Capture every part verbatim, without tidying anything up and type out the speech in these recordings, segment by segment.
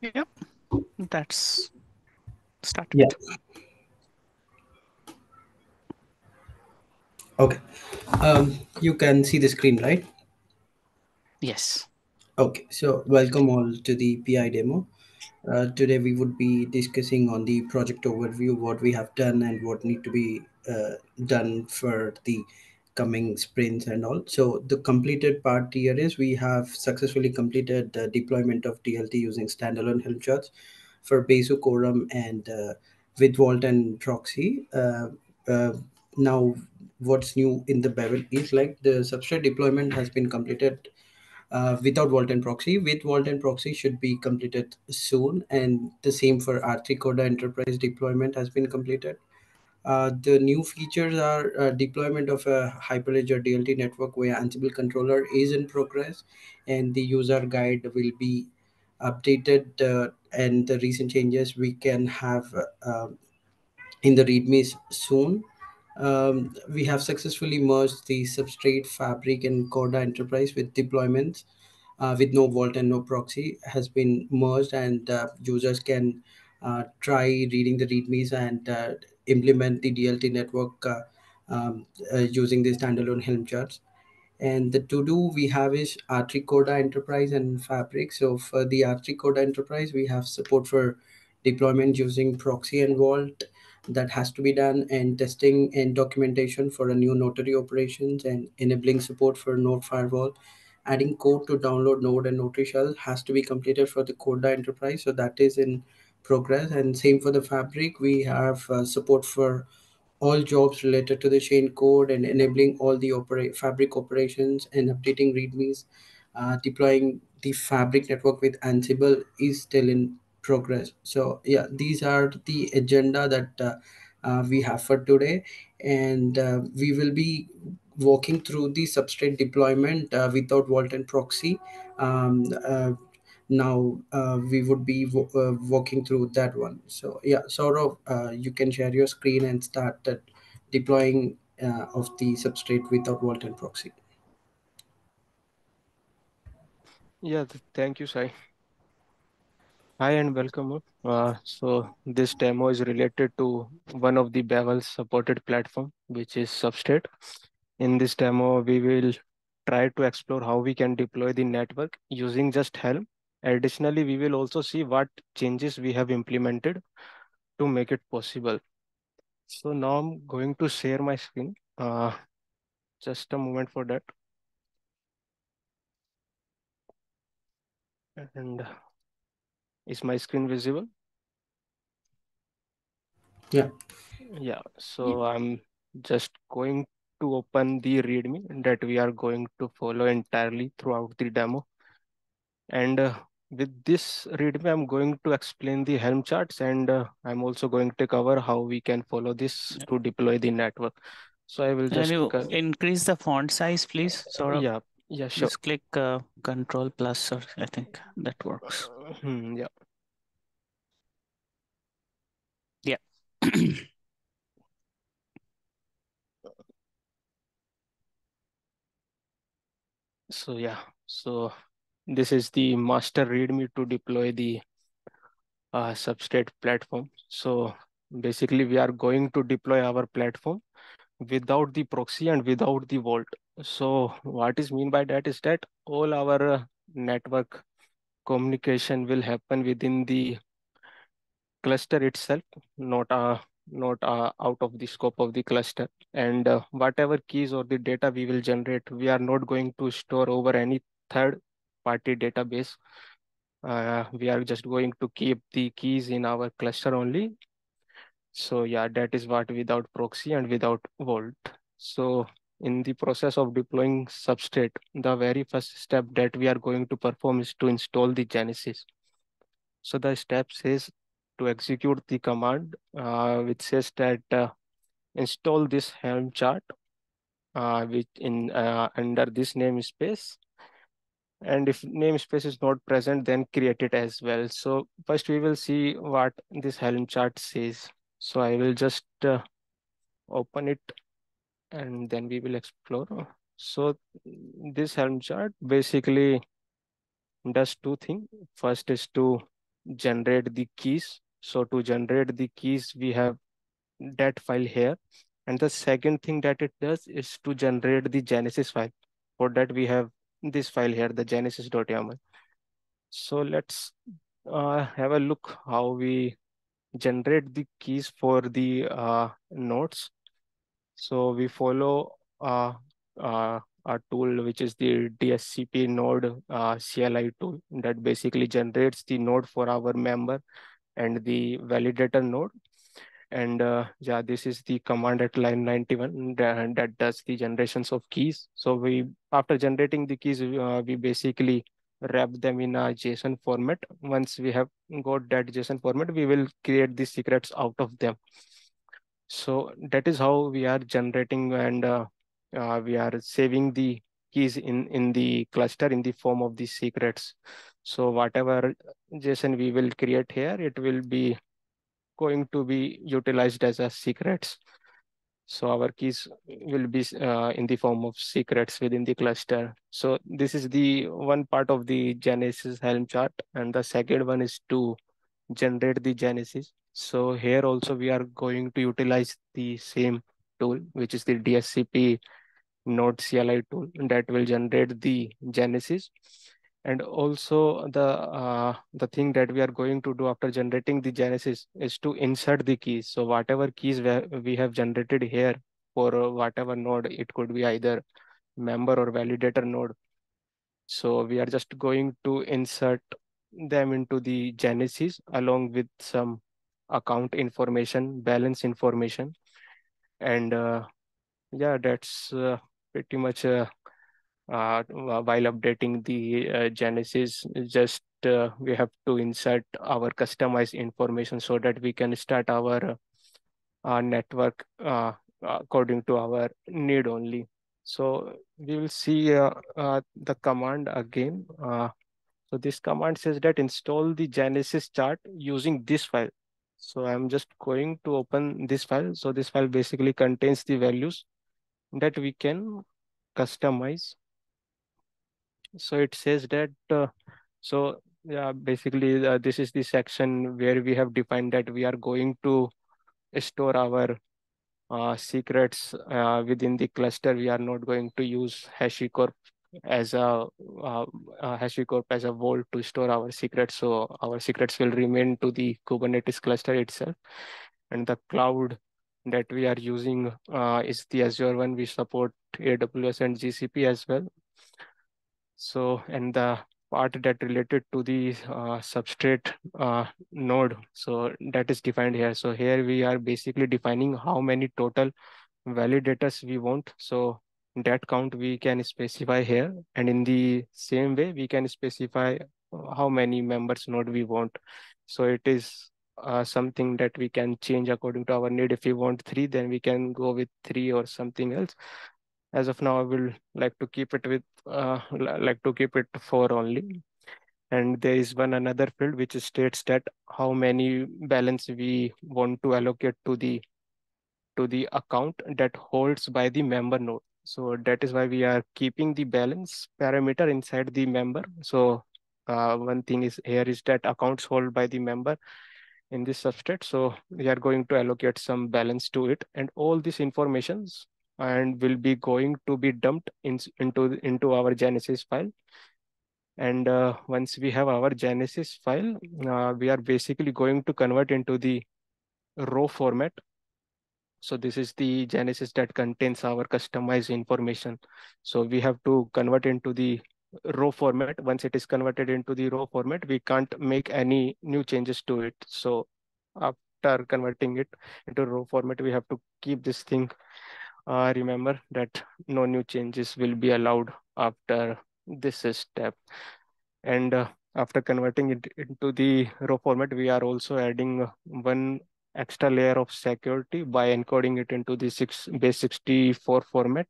Yep, that's started. Yeah. Okay, um, you can see the screen, right? Yes. Okay, so welcome all to the P I demo. Uh, today we would be discussing on the project overview, what we have done and what need to be uh, done for the coming sprints and all. So the completed part here is we have successfully completed the deployment of D L T using standalone Helm charts for Besu, Quorum, and uh, with Vault and Proxy. Uh, uh, now, what's new in the Bevel is like the Substrate deployment has been completed uh, without Vault and Proxy. With Vault and Proxy should be completed soon, and the same for R three Corda Enterprise deployment has been completed. Uh, the new features are uh, deployment of a Hyperledger D L T network where Ansible controller is in progress, and the user guide will be updated. Uh, and the recent changes we can have uh, in the README soon. Um, we have successfully merged the Substrate, Fabric, and Corda Enterprise with deployments uh, with no Vault and no Proxy has been merged, and uh, users can uh, try reading the READMEs and uh, implement the D L T network uh, um, uh, using the standalone Helm charts. And the to-do we have is R three Corda Enterprise and Fabric. So for the R three Corda Enterprise, we have support for deployment using Proxy and Vault that has to be done, and testing and documentation for a new notary operations and enabling support for node firewall. Adding code to download node and notary shell has to be completed for the Corda Enterprise. So that is in progress, and same for the Fabric. We have uh, support for all jobs related to the chain code and enabling all the opera fabric operations and updating readmes. Uh, deploying the Fabric network with Ansible is still in progress. So yeah, these are the agenda that uh, uh, we have for today, and uh, we will be walking through the Substrate deployment uh, without Vault and Proxy. Um, uh, Now uh, we would be uh, walking through that one. So yeah, Saurav, uh, you can share your screen and start uh, deploying uh, of the Substrate without Vault and Proxy. Yeah, th thank you, Sai. Hi and welcome. Uh, so this demo is related to one of the Bevel supported platform, which is Substrate. In this demo, we will try to explore how we can deploy the network using just Helm. Additionally, we will also see what changes we have implemented to make it possible. So now I'm going to share my screen. Uh, just a moment for that. And is my screen visible? Yeah. Yeah. So yeah. I'm just going to open the README that we are going to follow entirely throughout the demo. And uh, with this README, I'm going to explain the Helm charts, and uh, I'm also going to cover how we can follow this yeah. to deploy the network. So I will just you increase the font size, please. Sorry. Yeah. Yeah. Sure. Just click uh, Control Plus, or I think that works. Hmm, yeah. Yeah. So yeah. So. This is the master README to deploy the uh, Substrate platform. So basically, we are going to deploy our platform without the Proxy and without the Vault. So what is mean by that is that all our uh, network communication will happen within the cluster itself, not uh, not uh, out of the scope of the cluster. And uh, whatever keys or the data we will generate, we are not going to store over any third party database. Uh, we are just going to keep the keys in our cluster only. So yeah, that is what without Proxy and without Vault. So in the process of deploying Substrate, the very first step that we are going to perform is to install the Genesis. So the step says to execute the command, uh, which says that uh, install this Helm chart, uh, which in uh, under this namespace. And if namespace is not present, then create it as well. So first we will see what this Helm chart says. So I will just uh, open it and then we will explore. So this Helm chart basically does two things. First is to generate the keys. So to generate the keys, we have that file here. And the second thing that it does is to generate the Genesis file. For that, we have this file here, the genesis dot yaml. So let's uh, have a look how we generate the keys for the uh, nodes. So we follow uh, uh, a tool, which is the D S C P node uh, C L I tool that basically generates the node for our member and the validator node. And uh, yeah, this is the command at line ninety-one that, that does the generations of keys. So we, after generating the keys, uh, we basically wrap them in a JSON format. Once we have got that JSON format, we will create the secrets out of them. So that is how we are generating, and uh, uh, we are saving the keys in, in the cluster in the form of the secrets. So whatever JSON we will create here, it will be going to be utilized as a secrets. So our keys will be uh, in the form of secrets within the cluster. So this is the one part of the Genesis Helm chart. And the second one is to generate the Genesis. So here also we are going to utilize the same tool, which is the D S C P node C L I tool that will generate the Genesis. And also the uh, the thing that we are going to do after generating the Genesis is to insert the keys. So whatever keys we have generated here for whatever node, it could be either member or validator node. So we are just going to insert them into the Genesis along with some account information, balance information. And uh, yeah, that's uh, pretty much uh, Uh, while updating the uh, Genesis, just uh, we have to insert our customized information so that we can start our, uh, our network uh, according to our need only. So we will see uh, uh, the command again. Uh, so this command says that install the Genesis chart using this file. So I'm just going to open this file. So this file basically contains the values that we can customize. So it says that, uh, so yeah, basically uh, this is the section where we have defined that we are going to store our uh, secrets uh, within the cluster. We are not going to use HashiCorp as a uh, uh, HashiCorp as a vault to store our secrets. So our secrets will remain to the Kubernetes cluster itself, and the cloud that we are using uh, is the Azure one. We support A W S and G C P as well. So, and the part that related to the uh, substrate uh, node, so that is defined here. So here we are basically defining how many total validators we want. So that count we can specify here. And in the same way, we can specify how many members node we want. So it is uh, something that we can change according to our need. If we want three, then we can go with three or something else. As of now, I will like to keep it with uh, like to keep it four only. And there is one another field which states that how many balance we want to allocate to the to the account that holds by the member node. So that is why we are keeping the balance parameter inside the member. So uh, one thing is here is that accounts held by the member in this substrate. So we are going to allocate some balance to it, and all these informations and will be going to be dumped in, into, into our Genesis file. And uh, once we have our Genesis file, uh, we are basically going to convert into the row format. So this is the Genesis that contains our customized information. So we have to convert into the row format. Once it is converted into the row format, we can't make any new changes to it. So after converting it into row format, we have to keep this thing. Uh, remember that no new changes will be allowed after this step. And uh, after converting it into the row format, we are also adding one extra layer of security by encoding it into the base sixty-four format.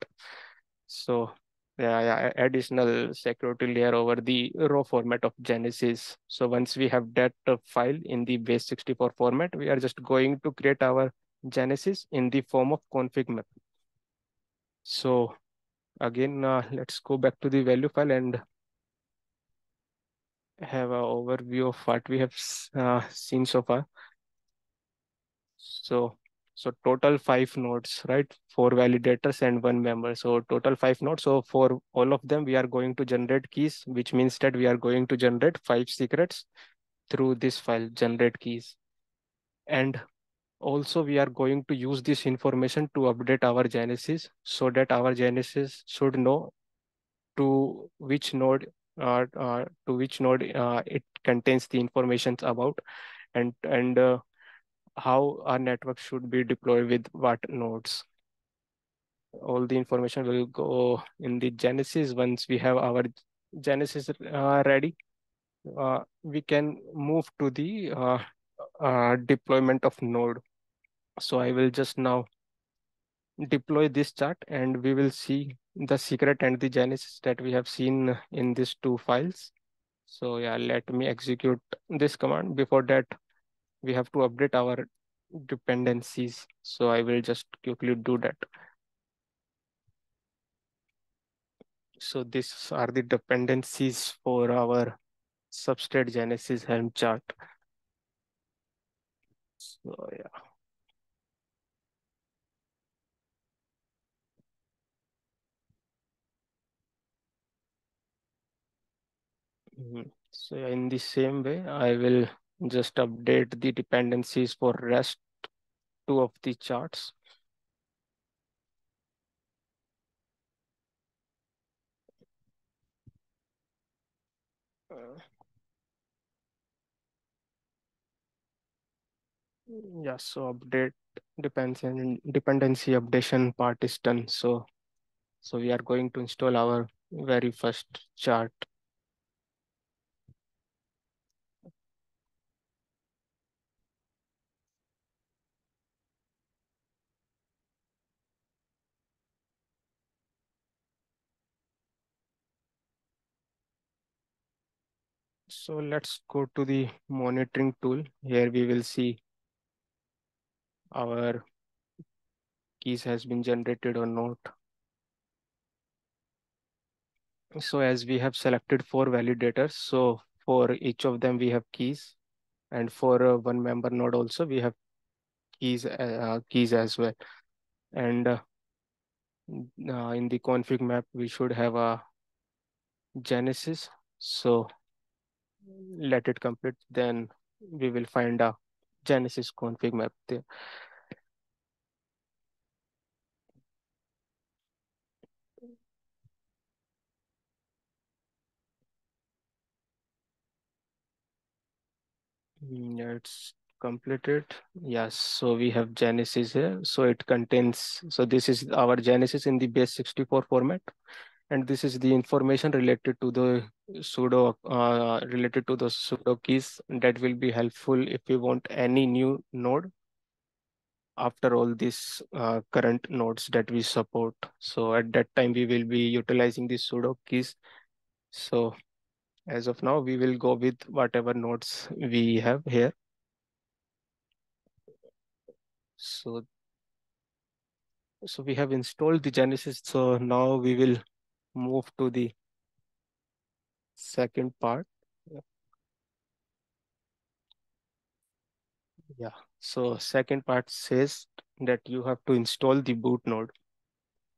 So yeah, yeah, additional security layer over the row format of Genesis. So once we have that uh, file in the base sixty-four format, we are just going to create our Genesis in the form of config map. So again, uh, let's go back to the value file and have an overview of what we have uh, seen so far. So, so total five nodes, right? Four validators and one member. So total five nodes. So for all of them, we are going to generate keys, which means that we are going to generate five secrets through this file, generate keys. And also we are going to use this information to update our Genesis so that our Genesis should know to which node uh, uh, to which node uh, it contains the information about, and and uh, how our network should be deployed with what nodes. All the information will go in the Genesis. Once we have our Genesis uh, ready, uh, we can move to the uh, uh, deployment of node. So I will just now deploy this chart and we will see the secret and the Genesis that we have seen in these two files. So yeah, let me execute this command. Before that, we have to update our dependencies. So I will just quickly do that. So these are the dependencies for our Substrate Genesis Helm chart. So yeah. So in the same way, I will just update the dependencies for rest two of the charts. Uh, yeah, so update depends and dependency updation part is done. So, so we are going to install our very first chart. So let's go to the monitoring tool. Here we will see our keys has been generated or not. So as we have selected four validators, so for each of them we have keys, and for uh, one member node also we have keys uh, keys as well. And uh, uh, in the config map we should have a Genesis. So let it complete, then we will find a Genesis config map there. Yeah, it's completed. Yes, so we have Genesis here. So it contains, so this is our Genesis in the base sixty-four format. And this is the information related to the pseudo uh, related to the pseudo keys that will be helpful if we want any new node after all these uh, current nodes that we support. So at that time we will be utilizing these pseudo keys. So as of now we will go with whatever nodes we have here. So so we have installed the Genesis. So now we will move to the second part. Yeah. Yeah. So second part says that you have to install the boot node.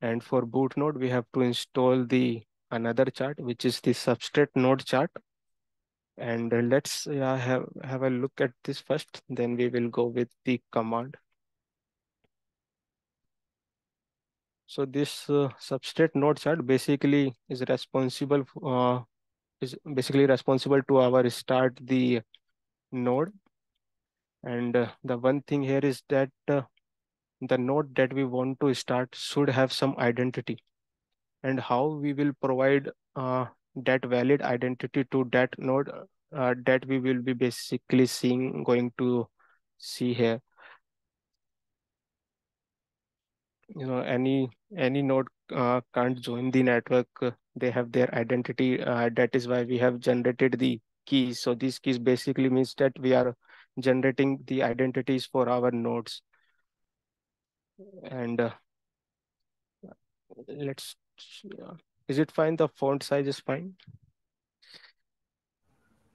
And for boot node, we have to install the another chart, which is the Substrate node chart. And let's yeah, have, have a look at this first, then we will go with the command. So this uh, Substrate node chart basically is responsible uh, is basically responsible to our start the node. And uh, the one thing here is that uh, the node that we want to start should have some identity, and how we will provide uh, that valid identity to that node uh, that we will be basically seeing going to see here. You know, any any node uh, can't join the network. They have their identity. Uh, that is why we have generated the keys. So these keys basically means that we are generating the identities for our nodes. And uh, let's, yeah. Is it fine? The font size is fine.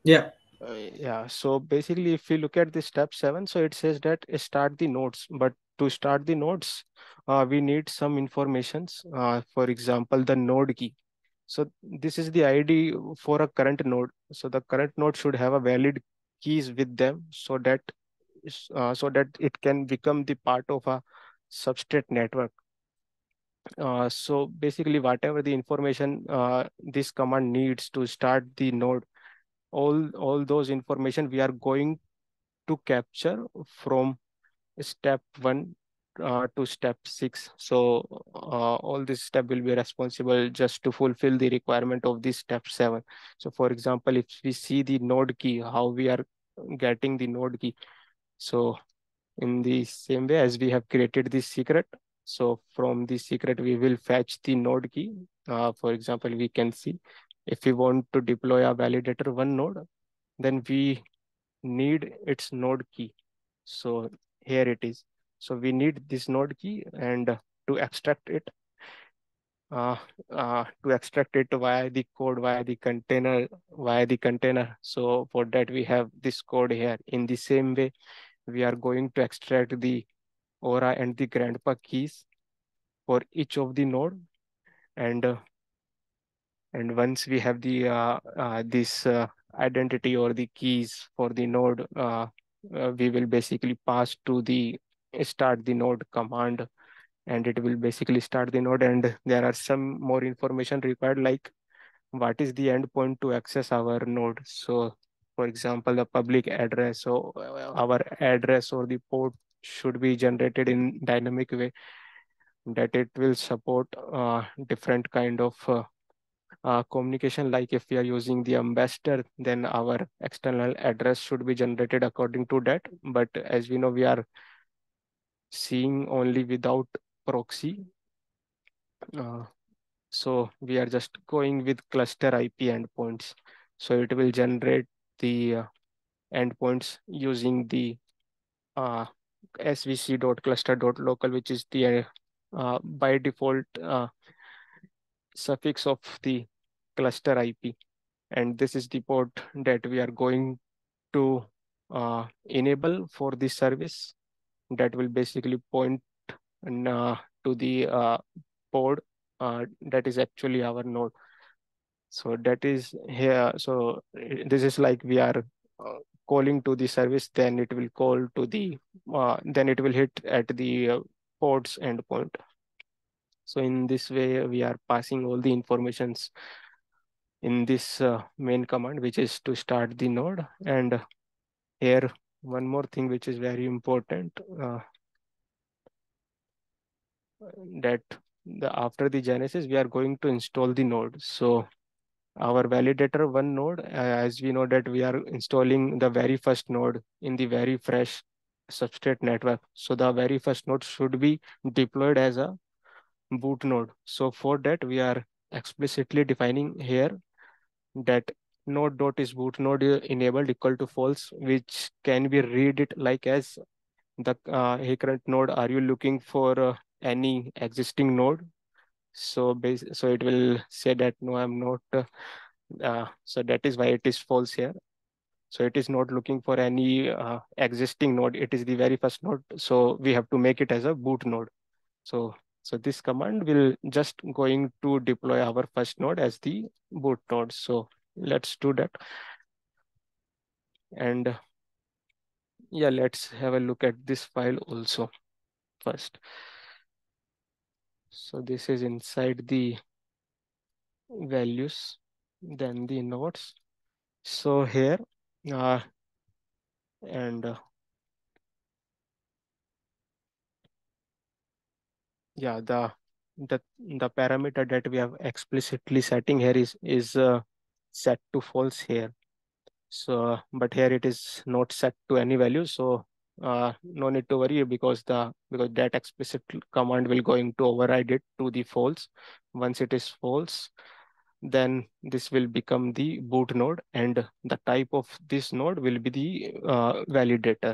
Yeah. Uh, yeah. So basically, if you look at the step seven, so it says that start the nodes. But to start the nodes, uh, we need some informations. Uh, for example, the node key. So this is the I D for a current node. So the current node should have a valid keys with them, so that uh, so that it can become the part of a substrate network. Uh, so basically, whatever the information uh, this command needs to start the node, all all those information we are going to capture from step one uh, to step six. So uh, all this step will be responsible just to fulfill the requirement of this step seven. So for example, if we see the node key, how we are getting the node key. So in the same way as we have created this secret, so from the secret, we will fetch the node key. Uh, for example, we can see if we want to deploy a validator one node, then we need its node key. So here it is. So we need this node key, and to extract it, uh, uh, to extract it via the code, via the container, via the container. So for that, we have this code here. In the same way, we are going to extract the Aura and the grandpa keys for each of the node, and uh, and once we have the uh, uh, this uh, identity or the keys for the node, uh, uh, we will basically pass to the start the node command, and it will basically start the node. And there are some more information required, like what is the endpoint to access our node. So for example, the public address, so our address or the port should be generated in dynamic way, that it will support uh, different kind of uh, uh, communication. Like if we are using the ambassador, then our external address should be generated according to that. But as we know, we are seeing only without proxy. Uh, so we are just going with cluster I P endpoints. So it will generate the uh, endpoints using the uh, svc.cluster.local, which is the uh, uh, by default uh, suffix of the cluster I P, and this is the port that we are going to uh, enable for this service. That will basically point and, uh, to the uh, port uh, that is actually our node. So that is here. So this is like we are uh, calling to the service, then it will call to the, uh, then it will hit at the uh, port's endpoint. So in this way, we are passing all the informations in this uh, main command, which is to start the node. And here, one more thing, which is very important, uh, that the, after the Genesis, we are going to install the node. So our validator one node, uh, as we know that we are installing the very first node in the very fresh substrate network. So the very first node should be deployed as a boot node. So for that, we are explicitly defining here that node dot is boot node enabled equal to false, which can be read it like as the uh, hey current node, are you looking for uh, any existing node? So base, so it will say that no, I'm not. Uh, uh, so that is why it is false here. So it is not looking for any uh, existing node. It is the very first node. So we have to make it as a boot node. So so this command will just going to deploy our first node as the boot node. So let's do that. And uh, yeah, let's have a look at this file also first. So this is inside the values, then the nodes. So here, uh, and uh, yeah, the the the parameter that we have explicitly setting here is is uh, set to false here. So, but here it is not set to any value. So Uh, no need to worry, because the because that explicit command will going to override it to the false. Once it is false, then this will become the boot node, and the type of this node will be the uh, validator,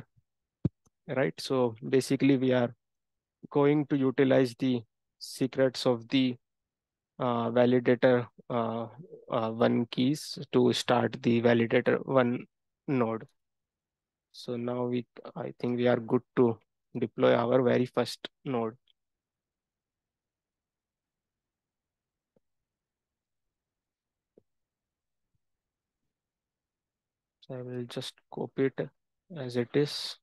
right? So basically, we are going to utilize the secrets of the uh, validator uh, uh, one keys to start the validator one node. So now we, I think we are good to deploy our very first node. So I will just copy it as it is.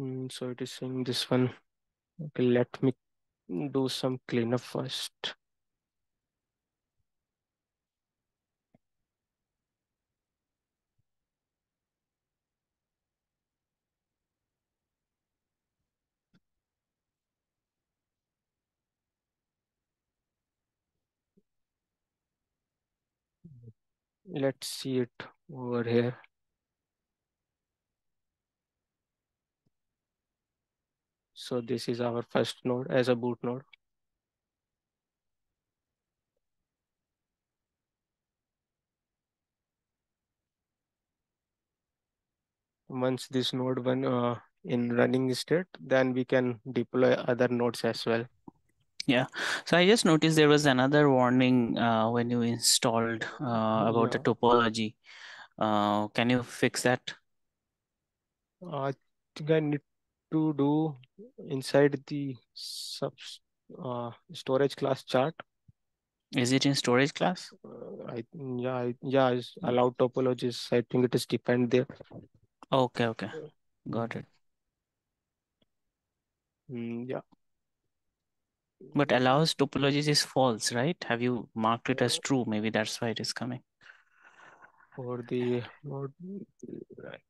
Mm, so it is saying this one. Okay, let me do some cleanup first. Let's see it over here. So this is our first node as a boot node. Once this node one uh, in running state, then we can deploy other nodes as well. Yeah, so I just noticed there was another warning uh, when you installed uh, about yeah. the topology. Uh, can you fix that? I think I need to do inside the sub uh, storage class chart. Is it in storage class? Uh, I yeah I, yeah it's allowed topologies. I think it is defined there. Okay, okay, got it. Mm, yeah. But allows topologies is false, right? Have you marked it as true? Maybe that's why it is coming. For the node, right.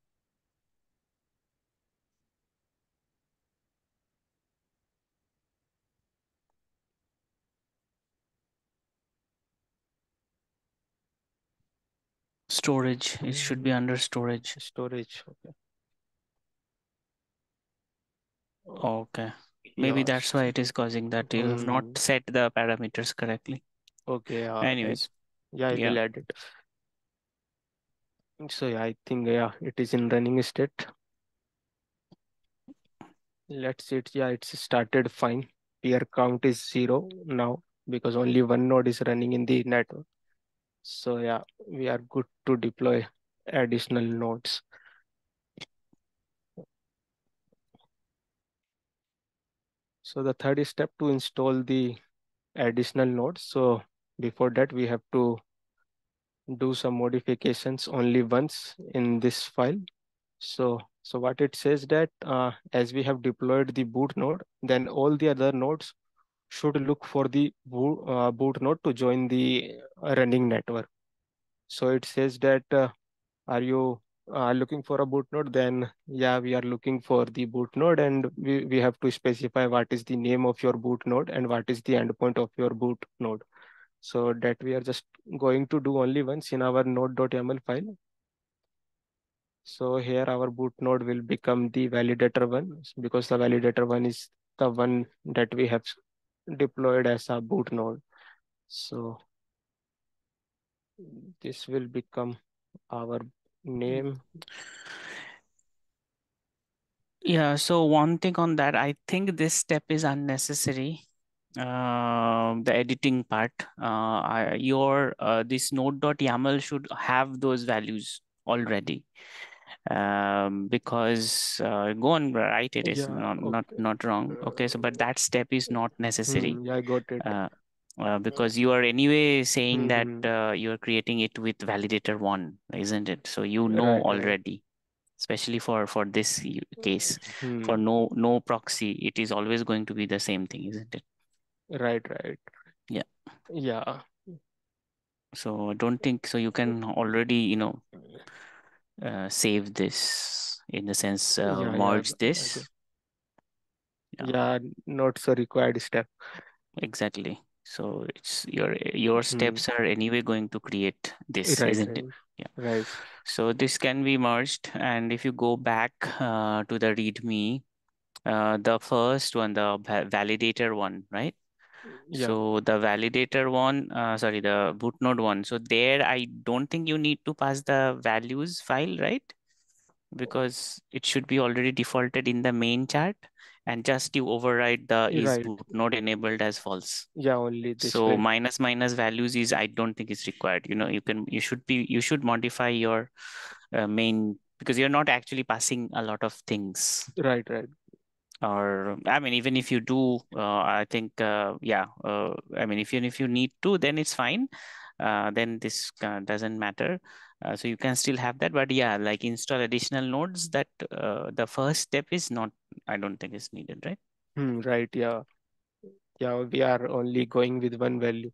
Storage, it should be under storage. Storage, okay. Okay. Maybe yeah. that's why it is causing that you have mm. not set the parameters correctly. Okay. Uh, Anyways. Yeah, I yeah. will add it. So yeah, I think yeah, it is in running state. Let's see it. Yeah, it's started fine. Peer count is zero now because only one node is running in the network. So yeah, we are good to deploy additional nodes. So the third step to install the additional nodes. So before that, we have to do some modifications only once in this file. So, so what it says that uh, as we have deployed the boot node, then all the other nodes should look for the boot, uh, boot node to join the running network. So it says that, uh, are you Uh, looking for a boot node? Then yeah, we are looking for the boot node, and we, we have to specify what is the name of your boot node and what is the endpoint of your boot node. So that we are just going to do only once in our node.yaml file. So here our boot node will become the validator one, because the validator one is the one that we have deployed as a boot node. So this will become our name. Yeah, so one thing on that, I think this step is unnecessary, uh, the editing part. Uh, your uh, this node.yaml should have those values already, um, because uh, go on, right? It is yeah, not, okay. not not wrong. Okay, so but that step is not necessary. Mm, yeah, I got it. Uh, Uh, because you are anyway saying mm-hmm. that uh, you are creating it with validator one, isn't it? So you know right. already, especially for for this case, mm-hmm. for no no proxy, it is always going to be the same thing, isn't it? Right, right. Yeah. Yeah. So I don't think so. You can already you know uh, save this in the sense uh, yeah, merge yeah. this. Okay. Yeah. yeah, not so required step. Exactly. So it's your your steps mm. are anyway going to create this, right, isn't right. it? Yeah. Right. So this can be merged, and if you go back uh, to the README, uh, the first one, the validator one, right? Yeah. So the validator one, uh, sorry, the boot node one. So there, I don't think you need to pass the values file, right? Because it should be already defaulted in the main chart, and just you override the is right. boot node enabled as false. Yeah, only this. So way. minus minus values is, I don't think is required. You know, you can, you should be, you should modify your uh, main, because you're not actually passing a lot of things. Right, right. Or, I mean, even if you do, uh, I think, uh, yeah, uh, I mean, if you, if you need to, then it's fine. Uh, then this uh, doesn't matter. Uh, so you can still have that, but yeah, like install additional nodes, that uh, the first step is not, I don't think is needed, right? Hmm, right, yeah. Yeah, we are only going with one value.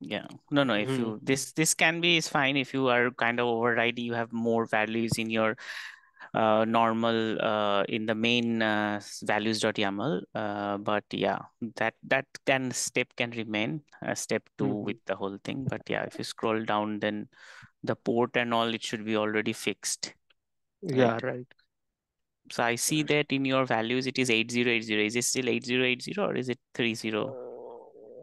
Yeah, no, no, if hmm. you, this, this can be, is fine. If you are kind of overriding, you have more values in your uh, normal, uh, in the main uh, values.yaml, uh, but yeah, that, that can, step can remain uh, step two hmm. with the whole thing. But yeah, if you scroll down, then the port and all, it should be already fixed. Right? Yeah, right. So I see that in your values, it is eighty eighty. Is it still eighty eighty or is it thirty? Uh,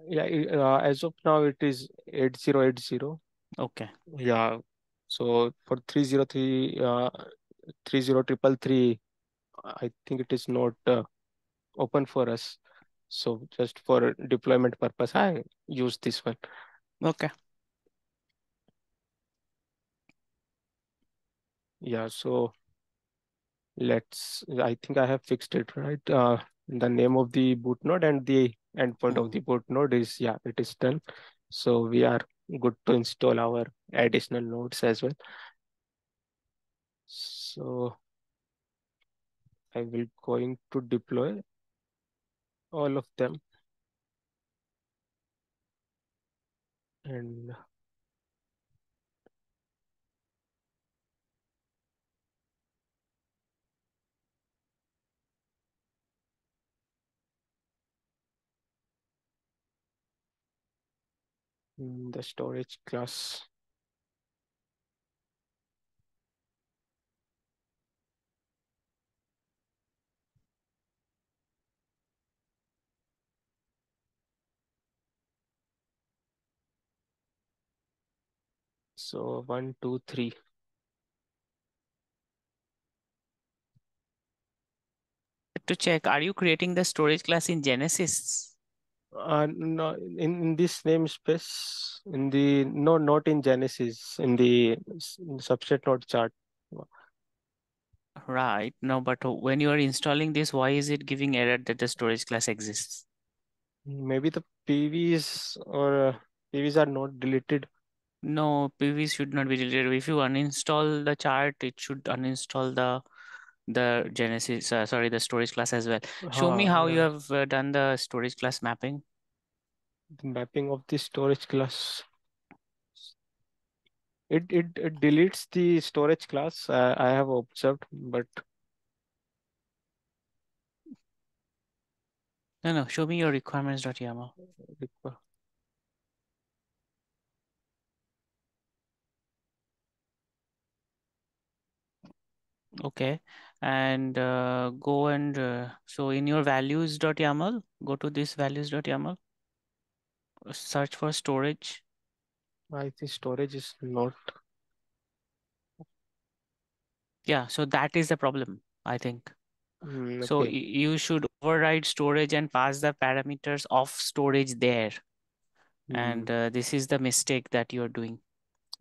yeah, uh, as of now, it is eighty eighty. Okay. Yeah. So for three oh three, uh, three oh three three three, I think it is not uh, open for us. So just for deployment purpose, I use this one. Okay. Yeah, so let's, I think I have fixed it, right? Uh, the name of the boot node and the endpoint of the boot node is, yeah, it is done. So we are good to install our additional nodes as well. So I will going to deploy all of them. And the storage class. So one, two, three. To check, are you creating the storage class in Genesis? Uh, no, in, in this namespace, in the, no, not in Genesis, in the substrate node chart. Right. No, but when you are installing this, why is it giving error that the storage class exists? Maybe the P Vs or uh, P Vs are not deleted. No, P Vs should not be deleted. If you uninstall the chart, it should uninstall the the Genesis, uh, sorry, the storage class as well. Show uh, me how yeah. you have uh, done the storage class mapping. The mapping of the storage class. It, it, it deletes the storage class, uh, I have observed, but. No, no, show me your requirements.yaml. Okay. And uh, go and uh, so in your values.yaml, go to this values.yaml, search for storage. I think storage is not. Yeah, so that is the problem, I think. Mm, okay. So you should override storage and pass the parameters of storage there. Mm. And uh, this is the mistake that you're doing.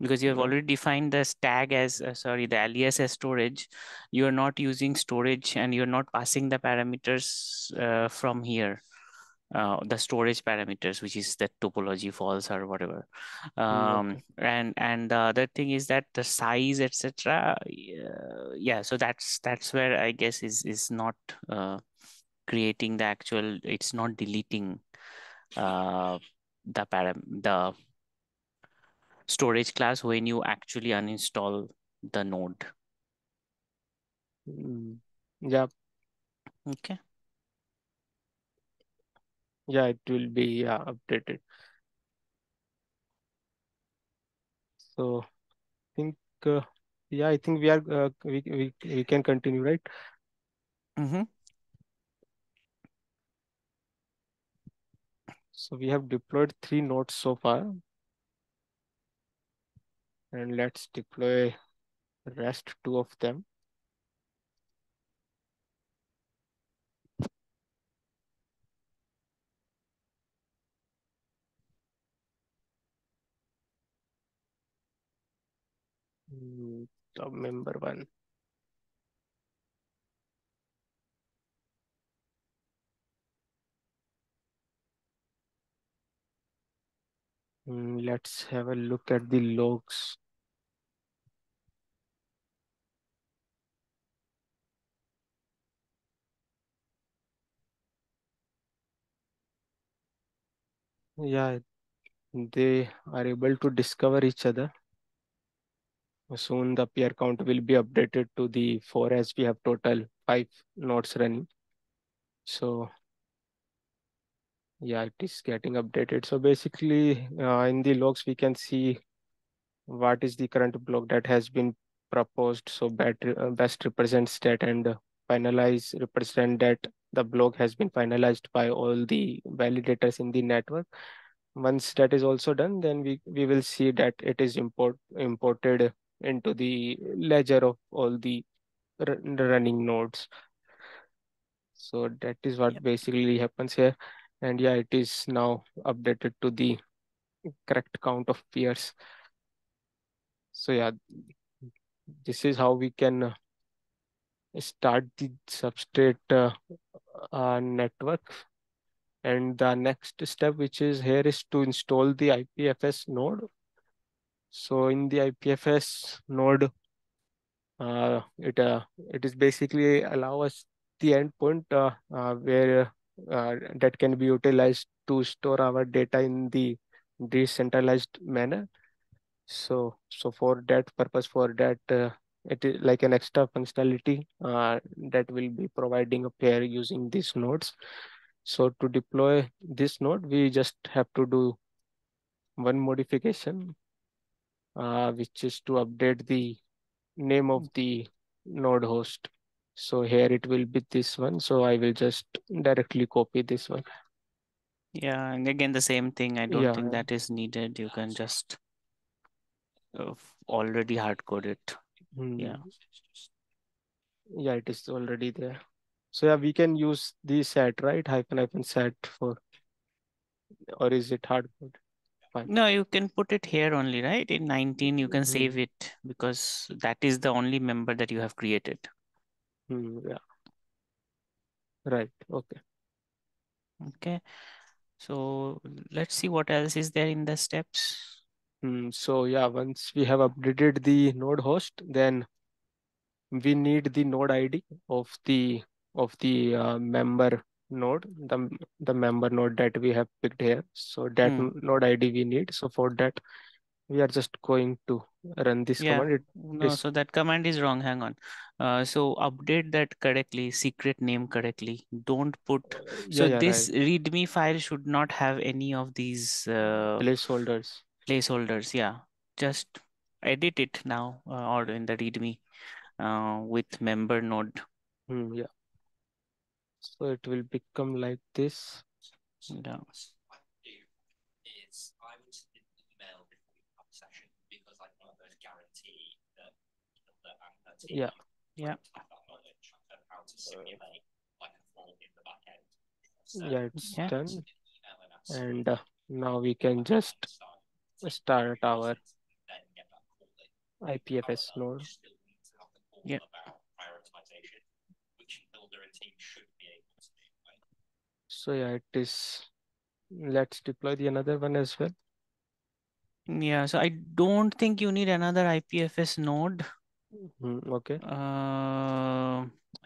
Because you have already defined this tag as, uh, sorry, the alias as storage. You're not using storage and you're not passing the parameters uh, from here, uh, the storage parameters, which is the topology false or whatever. Um, okay. And and the other thing is that the size, et cetera. Uh, yeah, so that's that's where I guess is, is not uh, creating the actual, it's not deleting uh, the param the storage class when you actually uninstall the node. Yeah. Okay. Yeah, it will be uh, updated. So, I think uh, yeah, I think we are uh, we, we we can continue, right? Mm-hmm. So we have deployed three nodes so far. And let's deploy the rest two of them. Sub member one. Let's have a look at the logs. Yeah, they are able to discover each other. Soon the peer count will be updated to the four, as we have total five nodes running. So yeah, it is getting updated. So basically uh, in the logs, we can see what is the current block that has been proposed. So battery, uh, best represents that, and uh, finalize represent that the block has been finalized by all the validators in the network. Once that is also done, then we, we will see that it is import, imported into the ledger of all the running nodes. So that is what yep. basically happens here. And yeah, it is now updated to the correct count of peers. So yeah, this is how we can start the Substrate uh, uh, network. And the next step, which is here, is to install the I P F S node. So in the I P F S node, uh, it uh, it is basically allow us the endpoint uh, uh, where Uh, that can be utilized to store our data in the decentralized manner. So, so for that purpose, for that, uh, it is like an extra functionality uh, that will be providing up here using these nodes. So to deploy this node, we just have to do one modification, uh, which is to update the name of the node host. So here it will be this one. So I will just directly copy this one. Yeah, and again, the same thing. I don't yeah. think that is needed. You can just uh, already hard code it. Mm. Yeah. Yeah, it is already there. So yeah, we can use the set, right? Hyphen hyphen set for, or is it hard code? Fine. No, you can put it here only, right? In nineteen, you can mm-hmm. save it, because that is the only member that you have created. Yeah. Right. Okay. Okay. So let's see what else is there in the steps. Mm, so yeah, once we have updated the node host, then we need the node I D of the of the uh, member node, the the member node that we have picked here. So that mm. node I D we need. So for that, we are just going to run this yeah. command. It no, is... so that command is wrong. Hang on. Uh, so update that correctly, secret name correctly. Don't put. So yeah, yeah, this right. README file should not have any of these uh, placeholders. Placeholders, yeah. Just edit it now, uh, or in the README uh, with member node. Mm, yeah. So it will become like this. Yeah. Yeah. Yeah. Yeah, it's yeah. done. And uh, now we can just start our I P F S node. Yeah. So yeah, it is. Let's deploy the another one as well. Yeah. So I don't think you need another I P F S node. Mm-hmm. Okay. Uh,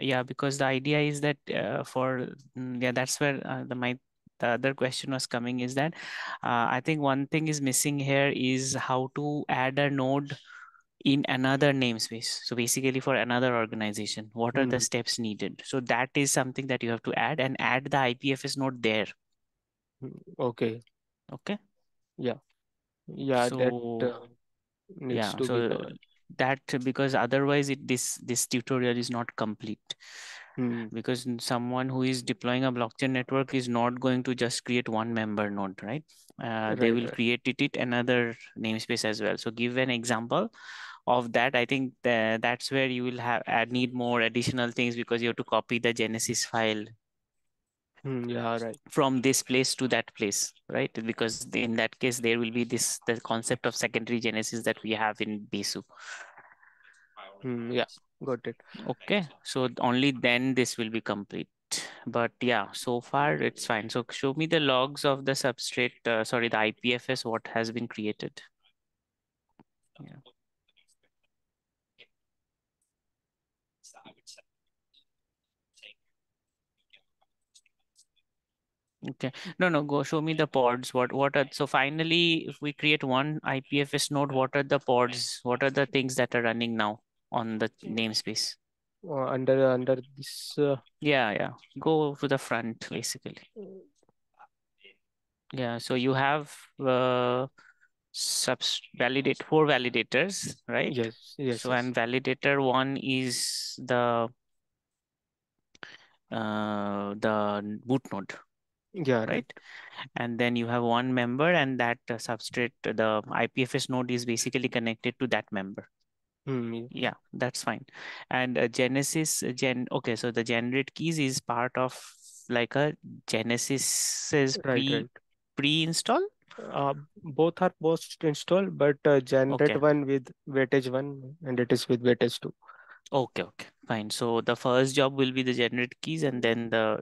yeah, because the idea is that uh, for yeah, that's where uh, the my the other question was coming, is that uh, I think one thing is missing here is how to add a node in another namespace. So basically, for another organization, what mm-hmm. are the steps needed? So that is something that you have to add, and add the I P F S node there. Okay. Okay. Yeah. Yeah. So, that uh, needs yeah, to so, be covered. That because otherwise it this this tutorial is not complete. Hmm. Because someone who is deploying a blockchain network is not going to just create one member node, right? Uh, right they will right. create it, it another namespace as well. So give an example of that. I think the, that's where you will have uh, need more additional things, because you have to copy the Genesis file hmm. yeah, right. from this place to that place, right? Because in that case, there will be this the concept of secondary Genesis that we have in Besu. Hmm. Yeah. Got it. Okay, so only then this will be complete. But yeah, so far it's fine. So show me the logs of the substrate, uh, sorry, the I P F S, what has been created. Yeah. Okay, no, no, go show me the pods. What, what are, so finally, if we create one I P F S node, what are the pods? What are the things that are running now on the namespace? Uh, under under this. Uh... Yeah, yeah. Go to the front, basically. Yeah, so you have uh, subs validate four validators, right? Yes, yes. So yes. And validator one is the uh, the boot node. Yeah, right? right. And then you have one member, and that uh, substrate, the I P F S node is basically connected to that member. Mm-hmm. Yeah, that's fine. And uh, Genesis gen. Okay, so the generate keys is part of like a Genesis right, pre right. pre-install. Uh, both are post-install, but uh, generate okay. one with weightage one, and it is with weightage two. Okay, okay, fine. So the first job will be the generate keys, and then the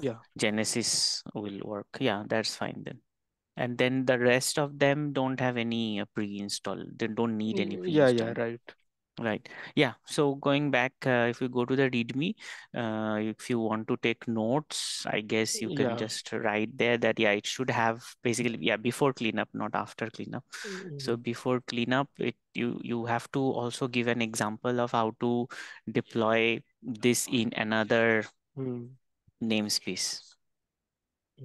yeah Genesis will work. Yeah, that's fine then. And then the rest of them don't have any uh, pre-install. They don't need any pre-install. Yeah, yeah, right. Right. Yeah. So going back, uh, if you go to the README, uh, if you want to take notes, I guess you can yeah. just write there that, yeah, it should have basically, yeah, before cleanup, not after cleanup. Mm-hmm. So before cleanup, it, you, you have to also give an example of how to deploy this in another mm. namespace.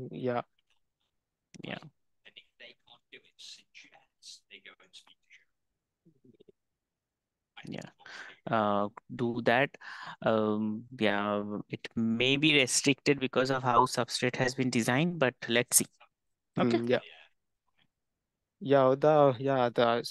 Yeah. Yeah. Yeah, uh, do that. Um, yeah, it may be restricted because of how substrate has been designed, but let's see. Okay. Mm, yeah. Yeah. The yeah the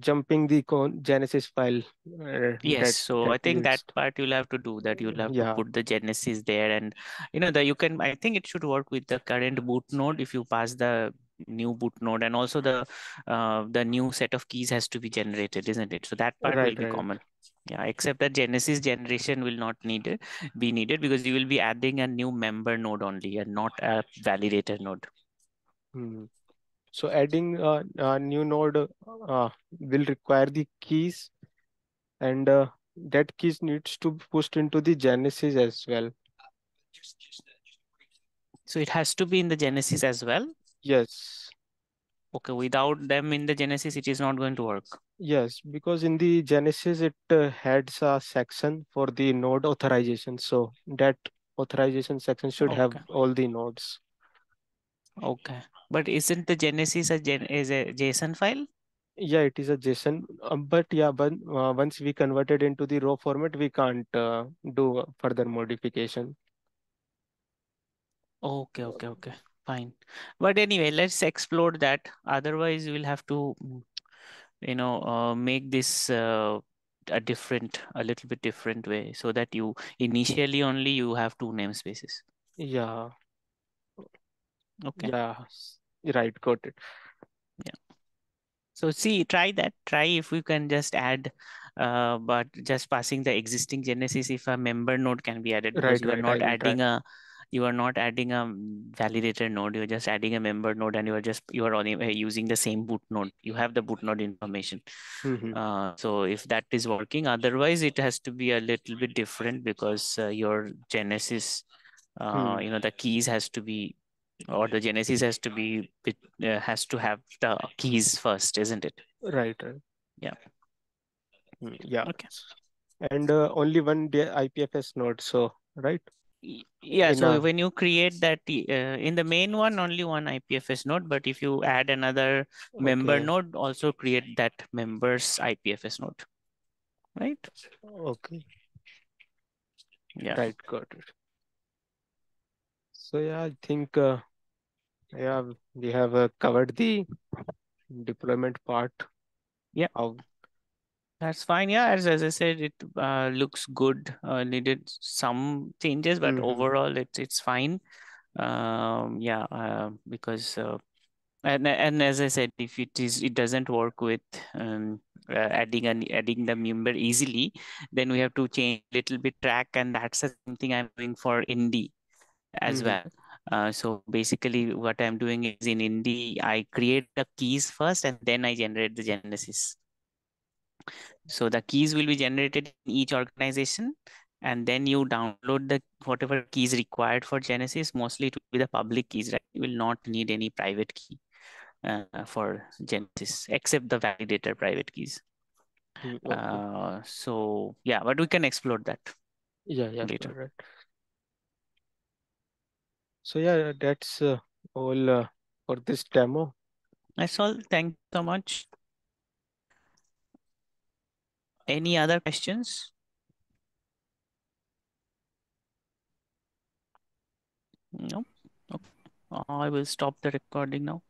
jumping the Genesis file. Uh, yes. That, so that I think that part you'll have to do. That you'll have yeah. to put the Genesis there, and you know that you can. I think it should work with the current boot node if you pass the new boot node, and also the uh, the new set of keys has to be generated, isn't it? So that part right, will be right. common. Yeah, except that Genesis generation will not need it, be needed, because you will be adding a new member node only and not a validator node. Hmm. So adding a, a new node uh, will require the keys, and uh, that keys needs to be pushed into the Genesis as well. So it has to be in the Genesis as well. Yes. Okay. Without them in the Genesis, it is not going to work. Yes, because in the Genesis, it uh, heads a section for the node authorization. So that authorization section should okay. have all the nodes. Okay. But isn't the Genesis a, gen is a JSON file? Yeah, it is a JSON. Um, but yeah, but uh, once we convert it into the raw format, we can't uh, do further modification. Okay. Okay. Okay. Fine. But anyway, let's explore that. Otherwise, we'll have to, you know, uh, make this uh, a different, a little bit different way, so that you initially only you have two namespaces. Yeah. Okay. Yeah. Right. Got it. Yeah. So see, try that. Try if we can just add, uh, but just passing the existing Genesis, if a member node can be added, because you are not adding a. You are not adding a validator node. You're just adding a member node, and you are just you are only using the same boot node. You have the boot node information. Mm-hmm. uh, so if that is working, otherwise it has to be a little bit different, because uh, your Genesis, uh, hmm. you know, the keys has to be, or the Genesis has to be it, uh, has to have the keys first, isn't it? Right. Right. Yeah. Yeah. Okay. And uh, only one I P F S node. So right. Yeah, in so a... when you create that uh, in the main one, only one I P F S node, but if you add another okay. member node, also create that member's I P F S node, right? Okay. Yeah. Right. Got it. So yeah, I think uh, yeah we have uh, covered the deployment part. Yeah. Of That's fine. Yeah, as, as I said, it uh, looks good. Uh, needed some changes, but mm-hmm. overall, it's it's fine. Um, yeah, uh, because uh, and and as I said, if it is it doesn't work with um, uh, adding an adding the member easily, then we have to change little bit track, and that's something I'm doing for Indy as mm-hmm. well. Uh, so basically, what I'm doing is in Indy, I create the keys first, and then I generate the genesis. So the keys will be generated in each organization, and then you download the whatever keys required for Genesis. Mostly it will be the public keys, right? You will not need any private key uh, for Genesis, except the validator private keys. Okay. Uh, so yeah, but we can explore that. Yeah, yeah, later. Right. So yeah, that's uh, all uh, for this demo. That's all. Thanks so much. Any other questions? No. Okay. I will stop the recording now.